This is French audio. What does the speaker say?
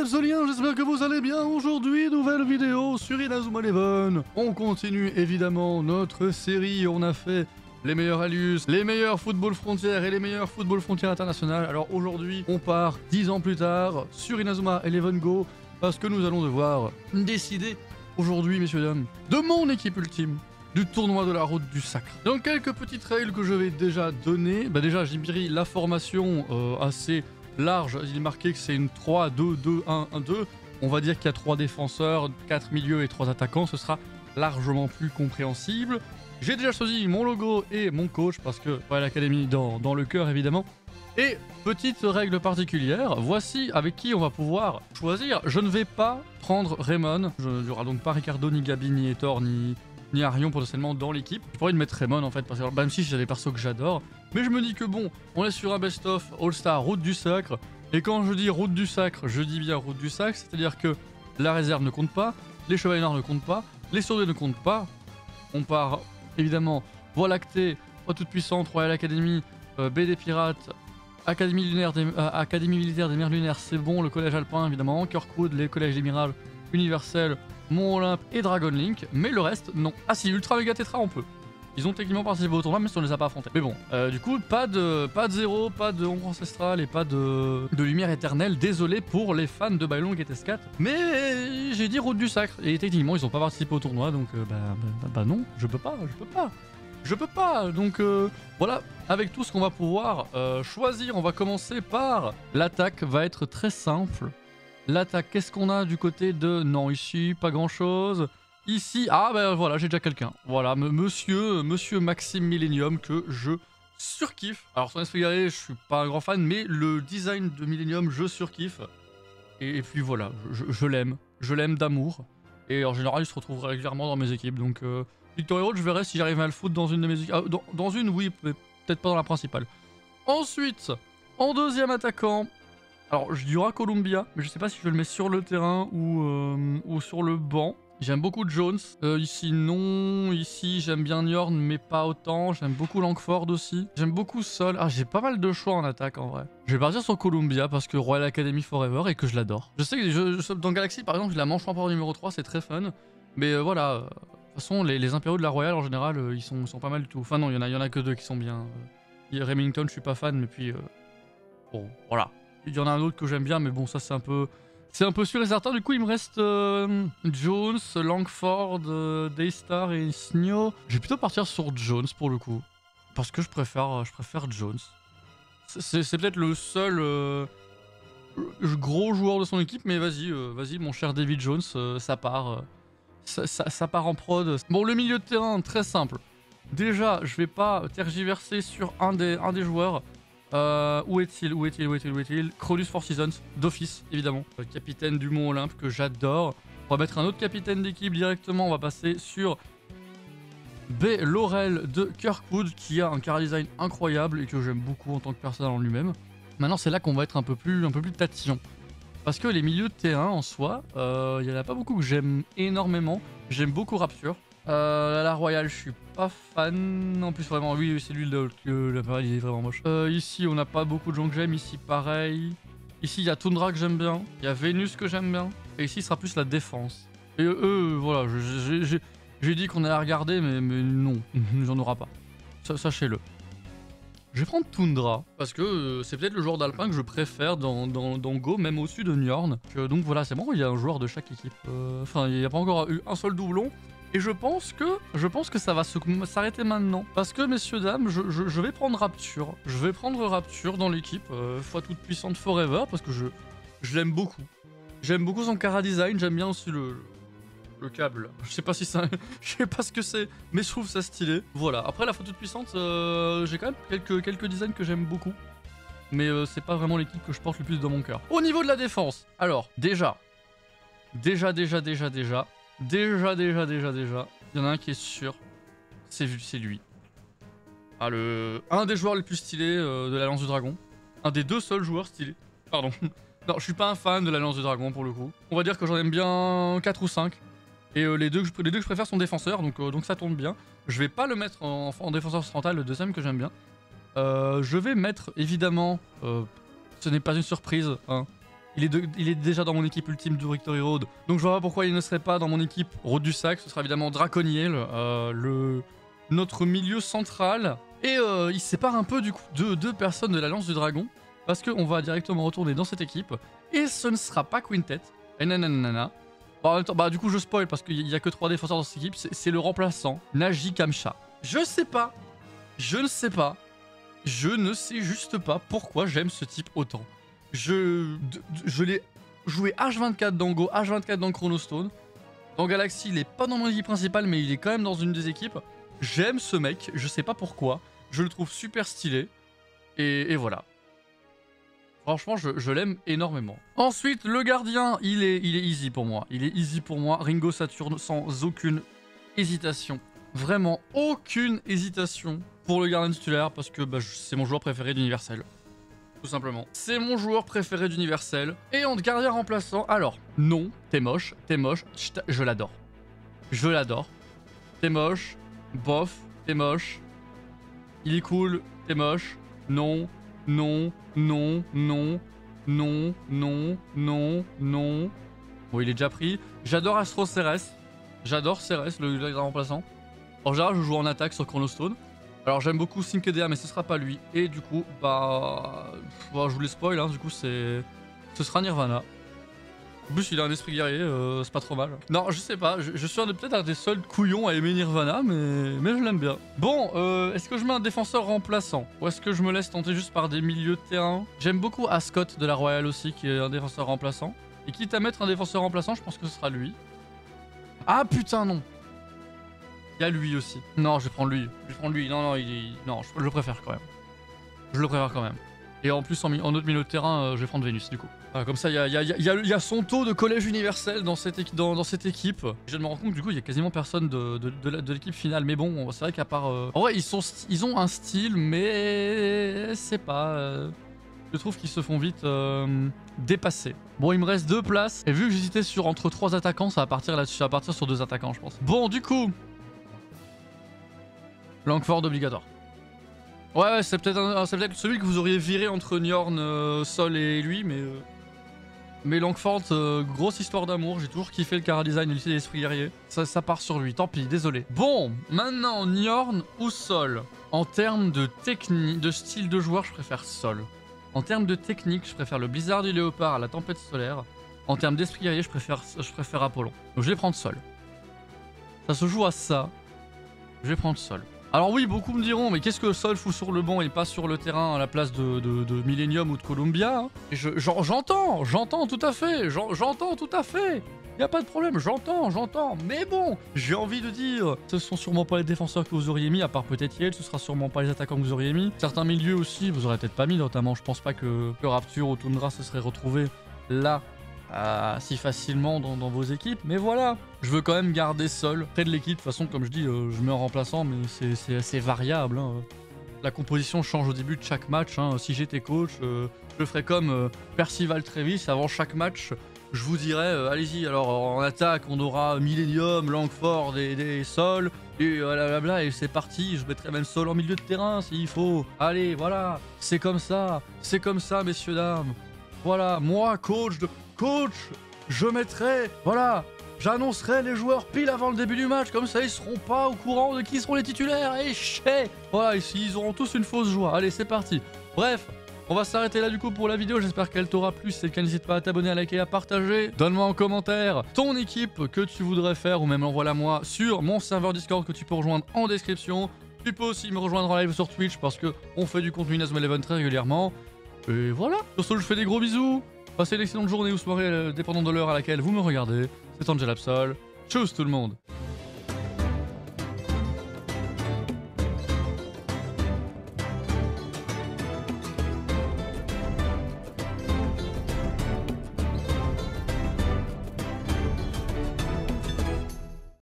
Absoliens, j'espère que vous allez bien. Aujourd'hui, nouvelle vidéo sur Inazuma Eleven. On continue évidemment notre série. On a fait les meilleurs allius, les meilleurs football frontières et les meilleurs football frontières internationales. Alors aujourd'hui, on part 10 ans plus tard sur Inazuma Eleven Go parce que nous allons devoir décider aujourd'hui, messieurs dames, de mon équipe ultime du tournoi de la Route du Sacré. Donc quelques petites règles que je vais déjà donner. Bah déjà, j'ai pris la formation assez large. Il est marqué que c'est une 3-2-2-1-1-2. On va dire qu'il y a 3 défenseurs, 4 milieux et 3 attaquants. Ce sera largement plus compréhensible. J'ai déjà choisi mon logo et mon coach parce que ouais, l'académie dans le cœur évidemment. Et petite règle particulière, voici avec qui on va pouvoir choisir. Je ne vais pas prendre Raymond. Il n'y aura donc pas Ricardo, ni Gabi, ni Hétor, ni Arion potentiellement dans l'équipe. J'ai pas envie de mettre Raymond en fait, parce que même si j'ai des persos que j'adore, mais je me dis que bon, on est sur un best-of All-Star Route du Sacre, et quand je dis Route du Sacre, je dis bien Route du Sacre, c'est-à-dire que la réserve ne compte pas, les Chevaliers Noirs ne comptent pas, les Sourdés ne comptent pas, on part évidemment Voie Lactée, Voie Toute-Puissante, Royal Academy, Baie des Pirates, Académie Lunaire Académie Militaire des Mers Lunaires, c'est bon, le Collège Alpin évidemment, Kirkwood, les Collèges des Mirages, Universel, Mont Olympe et Dragon Link, mais le reste, non. Ah si, Ultra Mega Tetra, on peut. Ils ont techniquement participé au tournoi, mais si on les a pas affrontés. Mais bon, du coup, pas de zéro, pas de ombre ancestrale et pas de lumière éternelle. Désolé pour les fans de Bailong et Tescat, mais j'ai dit Route du Sacre. Et techniquement, ils ont pas participé au tournoi, donc non, je peux pas. Donc voilà, avec tout ce qu'on va pouvoir choisir, on va commencer par l'attaque, va être très simple. L'attaque, qu'est-ce qu'on a du côté de... Non, ici, pas grand-chose. Ici, ah ben voilà, j'ai déjà quelqu'un. Voilà, monsieur Maxime Millennium que je surkiffe. Alors, sans expliquer, je suis pas un grand fan, mais le design de Millennium, je surkiffe. Et puis voilà, je l'aime. Je l'aime d'amour. Et en général, il se retrouve régulièrement dans mes équipes. Donc, Victory Road, je verrai si j'arrive à le foutre dans une de mes équipes. Ah, dans une, oui, mais peut-être pas dans la principale. Ensuite, en deuxième attaquant... Alors, il y aura Columbia, mais je sais pas si je le mets sur le terrain ou sur le banc. J'aime beaucoup Jones. Ici, non. Ici, j'aime bien Njorn, mais pas autant. J'aime beaucoup Langford aussi. J'aime beaucoup Sol. Ah, j'ai pas mal de choix en attaque, en vrai. Je vais partir sur Columbia, parce que Royal Academy Forever, et que je l'adore. Je sais que dans Galaxy, par exemple, je la mange en power numéro 3, c'est très fun. Mais voilà, de toute façon, les impériaux de la Royal, en général, ils sont pas mal du tout. Enfin non, il y en a que deux qui sont bien. Remington, je suis pas fan, mais puis... Bon, voilà. Il y en a un autre que j'aime bien, mais bon, ça c'est un peu sûr et certain. Du coup, il me reste Jones, Langford, Daystar et Snow. Je vais plutôt partir sur Jones pour le coup, parce que je préfère Jones. C'est peut-être le seul gros joueur de son équipe, mais vas-y, mon cher David Jones, ça part en prod. Bon, le milieu de terrain, très simple. Déjà, je vais pas tergiverser sur un des joueurs. Où est-il Cronus Four Seasons, d'office, évidemment. Capitaine du Mont Olympe, que j'adore. On va mettre un autre capitaine d'équipe directement. On va passer sur B. Laurel de Kirkwood, qui a un car design incroyable et que j'aime beaucoup en tant que personnage en lui-même. Maintenant, c'est là qu'on va être un peu plus tatillon. Parce que les milieux de terrain, en soi, il n'y en a pas beaucoup que j'aime énormément. J'aime beaucoup Rapture. La Royale, je suis pas fan. En plus, vraiment, oui, c'est lui le Royal, il est vraiment moche. Ici, on n'a pas beaucoup de gens que j'aime. Ici, pareil. Ici, il y a Tundra que j'aime bien. Il y a Vénus que j'aime bien. Et ici, ce sera plus la défense. Et voilà, j'ai dit qu'on allait regarder, mais non, j'en aurai pas. Sachez-le. Je vais prendre Tundra, parce que c'est peut-être le joueur d'Alpin que je préfère dans Go, même au-dessus de Njorn. Donc voilà, c'est bon, il y a un joueur de chaque équipe. Enfin, il n'y a pas encore eu un seul doublon. Et je pense que ça va s'arrêter maintenant. Parce que, messieurs, dames, je vais prendre Rapture. Je vais prendre Rapture dans l'équipe. Fois toute puissante Forever, parce que je l'aime beaucoup. J'aime beaucoup son cara design. J'aime bien aussi le câble. Je sais pas si ça... je sais pas ce que c'est, mais je trouve ça stylé. Voilà. Après, la fois toute puissante, j'ai quand même quelques designs que j'aime beaucoup. Mais c'est pas vraiment l'équipe que je porte le plus dans mon cœur. Au niveau de la défense. Alors, déjà, il y en a un qui est sûr, c'est lui. Ah, un des joueurs les plus stylés de la Lance du Dragon. Un des deux seuls joueurs stylés. Pardon. Non, je suis pas un fan de la Lance du Dragon pour le coup. On va dire que j'en aime bien 4 ou 5. Et les deux que je préfère sont défenseurs, donc ça tombe bien. Je vais pas le mettre en défenseur central, le deuxième que j'aime bien. Je vais mettre, évidemment, ce n'est pas une surprise, hein, Il est déjà dans mon équipe ultime du Victory Road, donc je vois pas pourquoi il ne serait pas dans mon équipe Route du Sac. Ce sera évidemment Draconiel, notre milieu central. Et il se sépare un peu du coup de deux personnes de l'Alliance du Dragon, parce qu'on va directement retourner dans cette équipe. Et ce ne sera pas Quintet. Et nananana. Bah, en même temps, bah, du coup je spoil parce qu'il n'y a que 3 défenseurs dans cette équipe. C'est le remplaçant, Nagi Kamsha. Je ne sais juste pas pourquoi j'aime ce type autant. Je l'ai joué H24 dans Go, H24 dans Chronostone. Dans Galaxy, il n'est pas dans mon équipe principale, mais il est quand même dans une des équipes. J'aime ce mec, je sais pas pourquoi. Je le trouve super stylé. Et voilà. Franchement, je l'aime énormément. Ensuite, le gardien, il est easy pour moi. Ringo Saturne, sans aucune hésitation. Vraiment aucune hésitation pour le gardien titulaire, parce que bah, c'est mon joueur préféré d'Universel. Tout simplement. C'est mon joueur préféré d'Universel. Et en gardien remplaçant, alors, non, t'es moche, je l'adore. T'es moche, bof, t'es moche. Il est cool, t'es moche. Non. Bon, il est déjà pris. J'adore Astro Ceres. J'adore Ceres, le gardien remplaçant. En général, je joue en attaque sur Chronostone. Alors j'aime beaucoup Sinkedea, mais ce sera pas lui. Et du coup, bah je vous les spoil, hein. Du coup ce sera Nirvana. En plus il a un esprit guerrier, c'est pas trop mal. Non, je sais pas, je suis peut-être un des seuls couillons à aimer Nirvana, mais je l'aime bien. Bon, est-ce que je mets un défenseur remplaçant? Ou est-ce que je me laisse tenter juste par des milieux de terrain? J'aime beaucoup Ascot de la Royale aussi, qui est un défenseur remplaçant. Et quitte à mettre un défenseur remplaçant, je pense que ce sera lui. Ah putain non! Il y a lui aussi. Non, je vais prendre lui. Non, je le préfère quand même. Et en plus, en autre milieu de terrain, je vais prendre Vénus, du coup. Comme ça, il y a son taux de collège universel dans cette équipe. Je me rends compte, du coup, il y a quasiment personne de l'équipe finale. Mais bon, c'est vrai qu'à part... En vrai, ils ont un style, mais... C'est pas... Je trouve qu'ils se font vite dépasser. Bon, il me reste 2 places. Et vu que j'hésitais entre 3 attaquants, ça va partir là-dessus. Ça va partir sur 2 attaquants, je pense. Bon, du coup... Langford obligatoire. Ouais, c'est peut-être celui que vous auriez viré entre Njorn, Sol et lui, mais Langford, grosse histoire d'amour. J'ai toujours kiffé le chara-design et l'utilité d'esprit guerrier. Ça part sur lui, tant pis, désolé. Bon, maintenant Njorn ou Sol. En termes de technique, de style de joueur, je préfère Sol. En termes de technique, je préfère le blizzard du léopard à la tempête solaire. En termes d'esprit guerrier, je préfère Apollon. Donc je vais prendre Sol. Ça se joue à ça. Je vais prendre Sol. Alors oui, beaucoup me diront, mais qu'est-ce que Sol fout sur le banc et pas sur le terrain à la place de Millennium ou de Columbia, hein? J'entends tout à fait, y a pas de problème, j'entends, mais bon, j'ai envie de dire, ce sont sûrement pas les défenseurs que vous auriez mis, à part peut-être Yale, ce sera sûrement pas les attaquants que vous auriez mis, certains milieux aussi, vous aurez peut-être pas mis, notamment, je pense pas que Rapture ou Tundra se seraient retrouvés là, si facilement dans vos équipes, mais voilà, je veux quand même garder Sol près de l'équipe. De toute façon, comme je dis, je mets en remplaçant, mais c'est assez variable, hein. La composition change au début de chaque match, hein. Si j'étais coach, je ferais comme Percival Trevis. Avant chaque match, je vous dirais, allez-y, alors en attaque on aura Millennium, Langford et Sol, et blablabla, et c'est parti. Je mettrai même Sol en milieu de terrain s'il faut, allez voilà, c'est comme ça messieurs dames, voilà, moi coach, je mettrai, voilà, j'annoncerai les joueurs pile avant le début du match, comme ça ils seront pas au courant de qui seront les titulaires, et chais, voilà, ils auront tous une fausse joie, allez c'est parti. Bref, on va s'arrêter là du coup pour la vidéo, j'espère qu'elle t'aura plu, si c'est le cas n'hésite pas à t'abonner, à liker, à partager, donne-moi en commentaire ton équipe que tu voudrais faire, ou même l'envoie-la moi sur mon serveur Discord que tu peux rejoindre en description, tu peux aussi me rejoindre en live sur Twitch parce que on fait du contenu Inazuma Eleven très régulièrement, et voilà, sur ce je fais des gros bisous. Passez une excellente journée ou soirée, dépendant de l'heure à laquelle vous me regardez. C'est Angel Absol. Tchuss tout le monde!